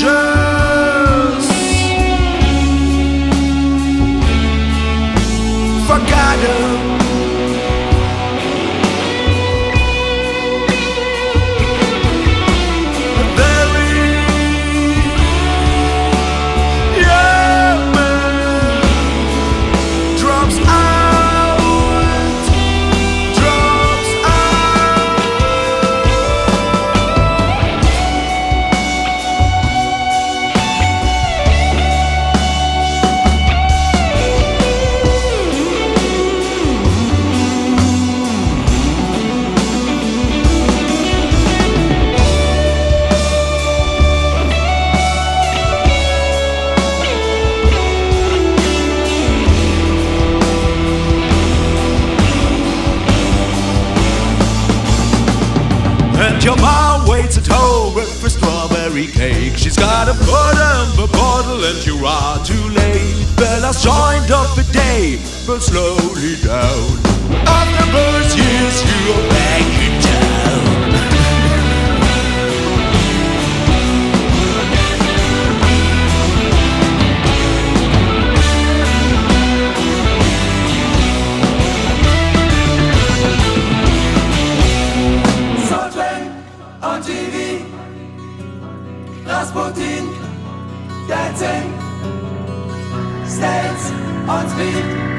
treasures. Forgotten. Your mom waits at home with a strawberry cake. She's got a foot in the bottle and you are too late. Bella's joined up the day, but slowly down. After those years you are back in town. Rasputin dancing, states on speed.